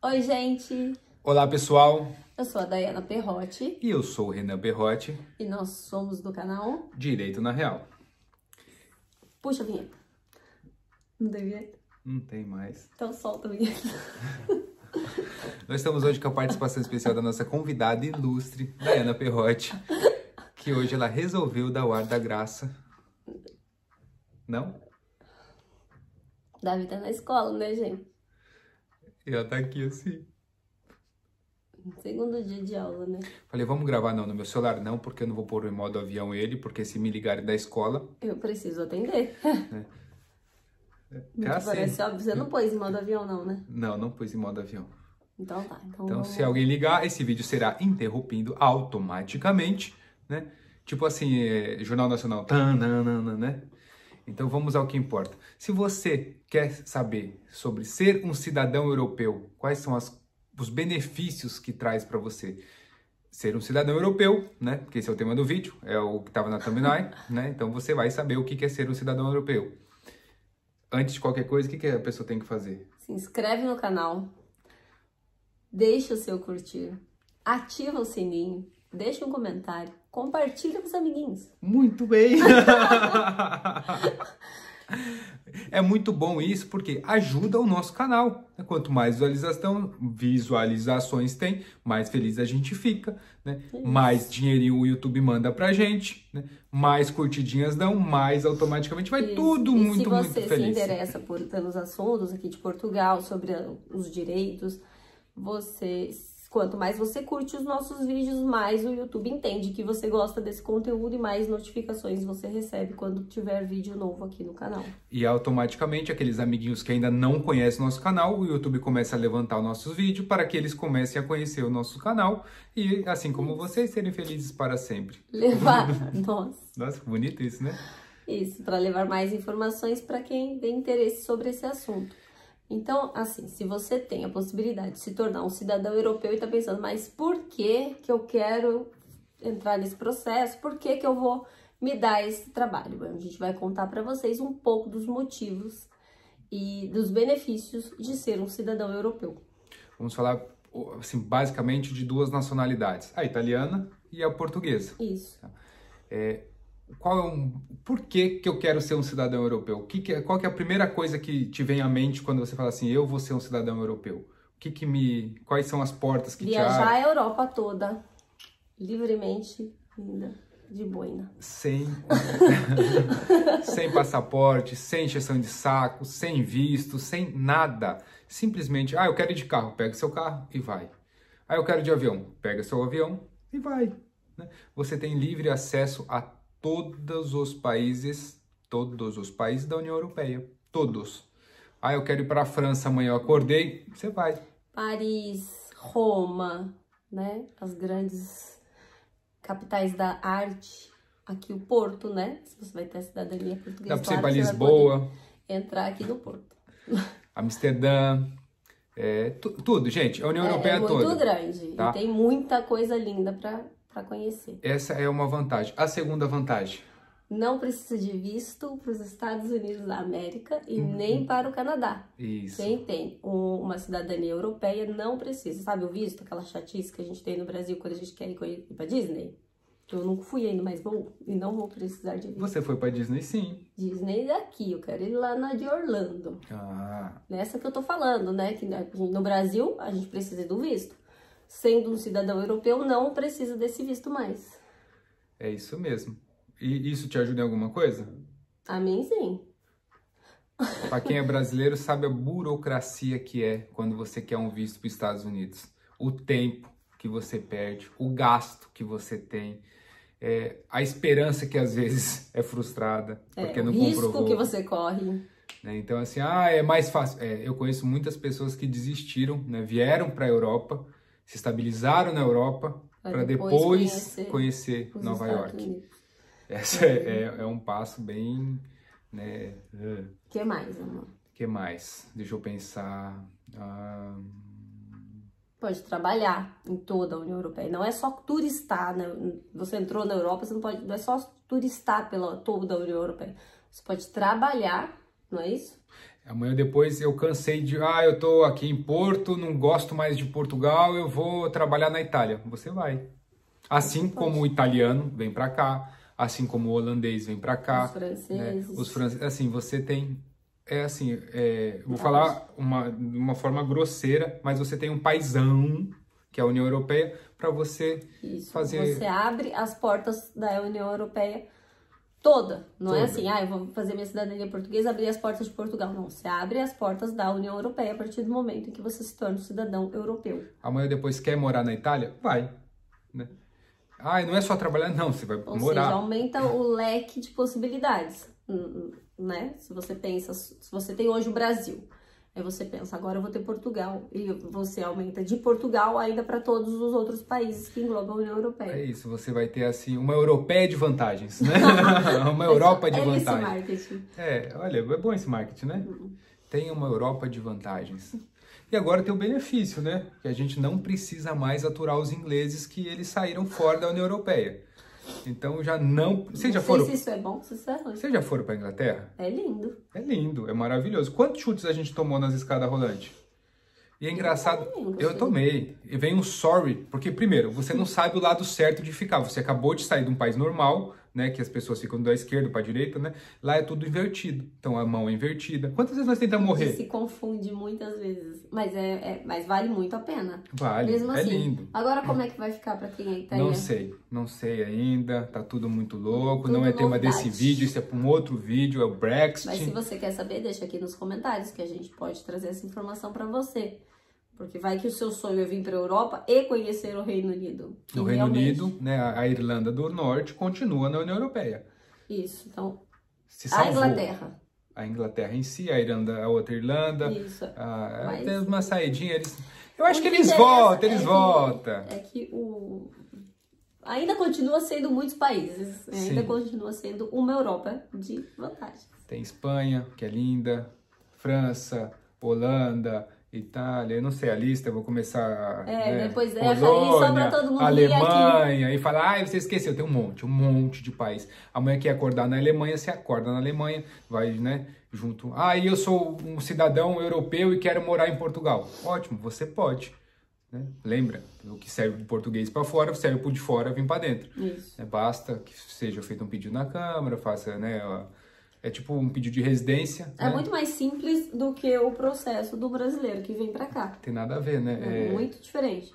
Oi, gente! Olá, pessoal! Eu sou a Dayana Perrotti. E eu sou o Renan Perrotti. E nós somos do canal Direito na Real. Puxa a vinheta. Não tem vinheta? Não tem mais. Então solta a vinheta. Nós estamos hoje com a participação especial da nossa convidada ilustre, Dayana Perrotti, que hoje ela resolveu dar o ar da graça. Não? Davi tá na escola, né, gente? E ela tá aqui assim. Segundo dia de aula, né? Falei, vamos gravar não no meu celular? Não, porque eu não vou pôr em modo avião ele, porque se me ligarem da escola... Eu preciso atender. É assim. Parece óbvio, você não pôs em modo avião não, né? Não, não pôs em modo avião. Então tá. Então se alguém ligar, esse vídeo será interrompido automaticamente, né? Tipo assim, Jornal Nacional, tananana, né? Então vamos ao que importa. Se você quer saber sobre ser um cidadão europeu, quais são os benefícios que traz para você ser um cidadão europeu, né? Porque esse é o tema do vídeo, é o que estava na thumbnail, né? Então você vai saber o que é ser um cidadão europeu. Antes de qualquer coisa, o que a pessoa tem que fazer? Se inscreve no canal, deixa o seu curtir, ativa o sininho, deixa um comentário, compartilha com os amiguinhos. Muito bem! É muito bom isso, porque ajuda o nosso canal. Quanto mais visualizações tem, mais feliz a gente fica, né? Mais dinheirinho o YouTube manda pra gente, né? Mais curtidinhas dão, mais automaticamente vai tudo muito, muito feliz. Se você se interessa pelos assuntos aqui de Portugal, sobre os direitos, quanto mais você curte os nossos vídeos, mais o YouTube entende que você gosta desse conteúdo e mais notificações você recebe quando tiver vídeo novo aqui no canal. E automaticamente, aqueles amiguinhos que ainda não conhecem o nosso canal, o YouTube começa a levantar os nossos vídeos para que eles comecem a conhecer o nosso canal e, assim como vocês, serem felizes para sempre. Nossa, que bonito isso, né? Isso, para levar mais informações para quem tem interesse sobre esse assunto. Então, assim, se você tem a possibilidade de se tornar um cidadão europeu e tá pensando, mas por que que eu quero entrar nesse processo? Por que que eu vou me dar esse trabalho? Bom, a gente vai contar para vocês um pouco dos motivos e dos benefícios de ser um cidadão europeu. Vamos falar, assim, basicamente de duas nacionalidades, a italiana e a portuguesa. Isso. Por que que eu quero ser um cidadão europeu? Qual que é a primeira coisa que te vem à mente quando você fala assim, eu vou ser um cidadão europeu? Quais são as portas que te abrem? Viajar a Europa toda, livremente, linda, de boina. Sem passaporte, sem encheção de saco, sem visto, sem nada. Simplesmente, eu quero ir de carro, pega seu carro e vai. Eu quero ir de avião, pega seu avião e vai. Né? Você tem livre acesso a todos os países da União Europeia, todos. Eu quero ir para a França amanhã, eu acordei, você vai. Paris, Roma, né? As grandes capitais da arte. Aqui o Porto, né? Se você vai ter a cidadania portuguesa, dá para ir para Lisboa. Entrar aqui no Porto. Amsterdã. Tudo, gente. A União Europeia é toda. É muito grande, tá? E tem muita coisa linda para conhecer. Essa é uma vantagem. A segunda vantagem? Não precisa de visto para os Estados Unidos da América e nem para o Canadá. Isso. Quem tem uma cidadania europeia não precisa. Sabe o visto? Aquela chatice que a gente tem no Brasil quando a gente quer ir para Disney? Eu nunca fui ainda, mas vou e não vou precisar de visto. Você foi para Disney, sim. Disney daqui. Eu quero ir lá na de Orlando. Nessa que eu tô falando, né? Que no Brasil a gente precisa do visto. Sendo um cidadão europeu, não precisa desse visto mais. É isso mesmo. E isso te ajuda em alguma coisa? A mim, sim. Para quem é brasileiro, sabe a burocracia que é quando você quer um visto para os Estados Unidos. O tempo que você perde, o gasto que você tem, a esperança que às vezes é frustrada, porque não comprovou. O risco que você corre. Né? Então, assim, é mais fácil. Eu conheço muitas pessoas que desistiram, né? Vieram para a Europa, se estabilizaram na Europa para depois conhecer Nova York. Essa é um passo bem... né? Que mais, amor? Que mais? Deixa eu pensar... Pode trabalhar em toda a União Europeia. Não é só turistar. Né? Você entrou na Europa, você não pode... Não é só turistar pela toda a União Europeia. Você pode trabalhar, não é isso? Amanhã depois eu cansei de... Ah, eu estou aqui em Porto, não gosto mais de Portugal, eu vou trabalhar na Itália. Você vai. Assim como o italiano vem para cá, assim como o holandês vem para cá. Os franceses. Né? Os franceses. Assim, você tem... É assim, vou falar uma forma grosseira, mas você tem um paizão, que é a União Europeia, para você fazer... Você abre as portas da União Europeia toda. Não é assim, ah, eu vou fazer minha cidadania portuguesa, abrir as portas de Portugal. Não, você abre as portas da União Europeia a partir do momento em que você se torna um cidadão europeu. Amanhã depois quer morar na Itália? Vai, né? Ah, não é só trabalhar, não, você vai morar. Ou seja, aumenta o leque de possibilidades, né? Se você pensa, se você tem hoje o Brasil, aí você pensa, agora eu vou ter Portugal, e você aumenta de Portugal ainda para todos os outros países que englobam a União Europeia. É isso, você vai ter assim, uma europeia de vantagens, né? Uma Europa de vantagens. Esse marketing. É, olha, é bom esse marketing, né? Tem uma Europa de vantagens. E agora tem o benefício, né? Que a gente não precisa mais aturar os ingleses que eles saíram fora da União Europeia. Então já não... Vocês já foram... Não sei se isso é bom, se isso é ruim. Vocês já foram pra Inglaterra? É lindo. É lindo, é maravilhoso. Quantos chutes a gente tomou nas escadas rolantes? E é engraçado... Eu tomei. E vem um sorry, porque primeiro, você não sabe o lado certo de ficar. Você acabou de sair de um país normal, né? Que as pessoas ficam da esquerda para a direita, né? Lá é tudo invertido. Então a mão é invertida. Quantas vezes nós tentamos morrer? Se confunde muitas vezes. Mas, mas vale muito a pena. Vale. Mesmo assim, lindo. Agora como é que vai ficar para quem é italiano? Não sei. Não sei ainda. Tá tudo muito louco. Tudo não é tema desse vídeo. Isso é para um outro vídeo. É o Brexit. Mas se você quer saber, deixa aqui nos comentários que a gente pode trazer essa informação para você. Porque vai que o seu sonho é vir para a Europa e conhecer o Reino Unido. O Reino Unido, né, a Irlanda do Norte, continua na União Europeia. Isso, então, a Inglaterra. A Inglaterra em si, a Irlanda, a outra Irlanda. Isso. Tem uma saidinha. Eu acho que eles voltam, eles voltam. É que o... Ainda continua sendo muitos países. Ainda continua sendo uma Europa de vantagens. Tem Espanha, que é linda. França, Holanda... Itália, eu não sei a lista, eu vou começar... Depois Polônia, só pra todo mundo Alemanha, e falar, ah, você esqueceu, tem um monte de país. Amanhã quer acordar na Alemanha, você acorda na Alemanha, vai, né, junto... Ah, e eu sou um cidadão europeu e quero morar em Portugal. Ótimo, você pode, né? Lembra, o que serve de português para fora, serve pro de fora, vem para dentro. Isso. Basta que seja feito um pedido na Câmara, faça, né... É tipo um pedido de residência. É, né? Muito mais simples do que o processo do brasileiro que vem pra cá. Tem nada a ver, né? É muito diferente.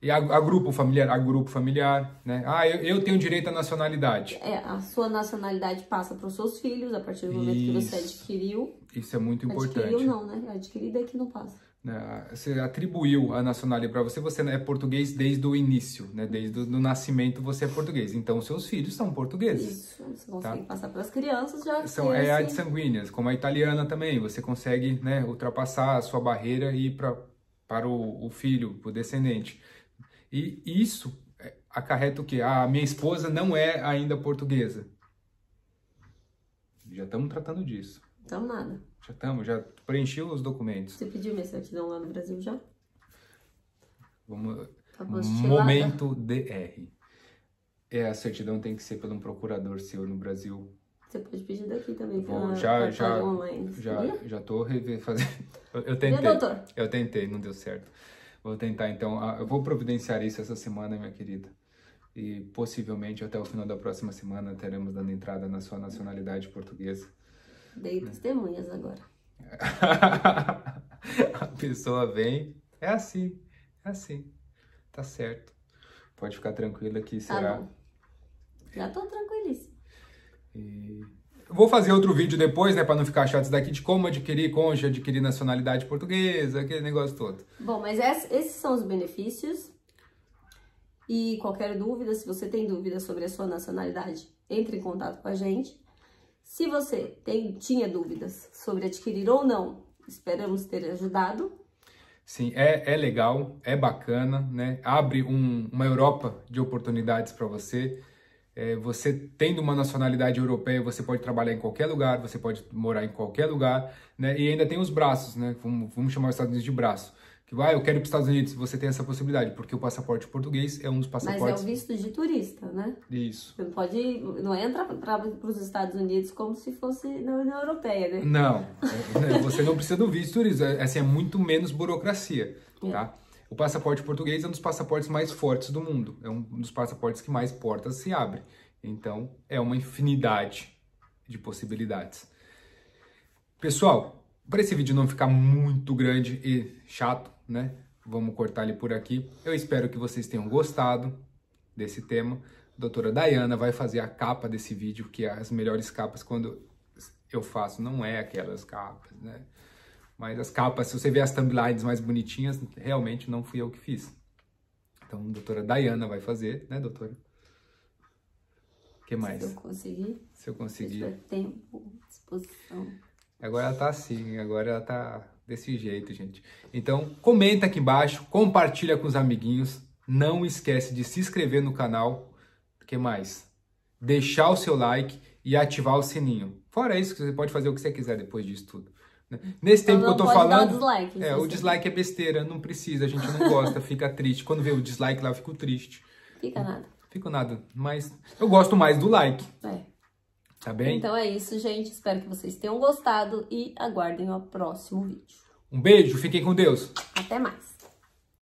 E a grupo familiar, né? Ah, eu tenho direito à nacionalidade. É, a sua nacionalidade passa para os seus filhos a partir do momento que você adquiriu. Isso é muito importante. Adquiriu não, né? Adquirida é que não passa. Você atribuiu a nacionalidade para você, você é português desde o início, né? Desde o nascimento você é português. Então, seus filhos são portugueses. Isso, você consegue passar para as crianças já. São as sanguíneas, como a italiana também. Você consegue, né, ultrapassar a sua barreira e ir para o filho, para o descendente. E isso acarreta o quê? A minha esposa não é ainda portuguesa. Já estamos tratando disso. Então, nada. Já preenchi os documentos. Você pediu minha certidão lá no Brasil já? Vamos... Momento DR. A certidão tem que ser pelo um procurador seu no Brasil. Você pode pedir daqui também. Já tô fazendo. Eu tentei. E aí, doutor? Eu tentei, não deu certo. Vou tentar então. Eu vou providenciar isso essa semana, minha querida. E possivelmente até o final da próxima semana teremos dando entrada na sua nacionalidade portuguesa. Dei testemunhas agora. A pessoa vem, é assim, tá certo. Pode ficar tranquila que será. Bom. Já tô tranquilíssima. Vou fazer outro vídeo depois, né, pra não ficar chato isso daqui, de como adquirir cônjuge, adquirir nacionalidade portuguesa, aquele negócio todo. Bom, mas esses são os benefícios. E qualquer dúvida, se você tem dúvida sobre a sua nacionalidade, entre em contato com a gente. Se você tinha dúvidas sobre adquirir ou não, esperamos ter ajudado. Sim, é legal, é bacana, né? Abre uma Europa de oportunidades para você. Você tendo uma nacionalidade europeia, você pode trabalhar em qualquer lugar, você pode morar em qualquer lugar, né? E ainda tem os braços, né? Vamos chamar os Estados Unidos de braço. Que vai, eu quero ir para os Estados Unidos, você tem essa possibilidade, porque o passaporte português é um dos passaportes... Mas é o visto de turista, né? Isso. Você não pode ir, não entra para os Estados Unidos como se fosse na União Europeia, né? Não, você não precisa do visto de turista, assim, é muito menos burocracia, tá? É. O passaporte português é um dos passaportes mais fortes do mundo. É um dos passaportes que mais portas se abre. Então, é uma infinidade de possibilidades. Pessoal, para esse vídeo não ficar muito grande e chato, né? Vamos cortar ele por aqui. Eu espero que vocês tenham gostado desse tema. A doutora Dayana vai fazer a capa desse vídeo, que é as melhores capas quando eu faço. Não é aquelas capas, né? Mas as capas, se você ver as thumblines mais bonitinhas, realmente não fui eu que fiz. Então, a doutora Dayana vai fazer, né, doutora? O que mais? Se eu conseguir. Se eu conseguir. Se tempo, disposição. Agora ela tá assim, agora ela tá desse jeito, gente. Então, comenta aqui embaixo, compartilha com os amiguinhos. Não esquece de se inscrever no canal. O que mais? Deixar o seu like e ativar o sininho. Fora isso, você pode fazer o que você quiser depois disso tudo. Nesse tempo que eu tô falando, o dislike é besteira, não precisa, a gente não gosta, fica triste. Quando vê o dislike lá, eu fico triste. Fica nada. Fico nada, mas eu gosto mais do like. É. Tá bem? Então é isso, gente. Espero que vocês tenham gostado e aguardem o próximo vídeo. Um beijo, fiquem com Deus. Até mais.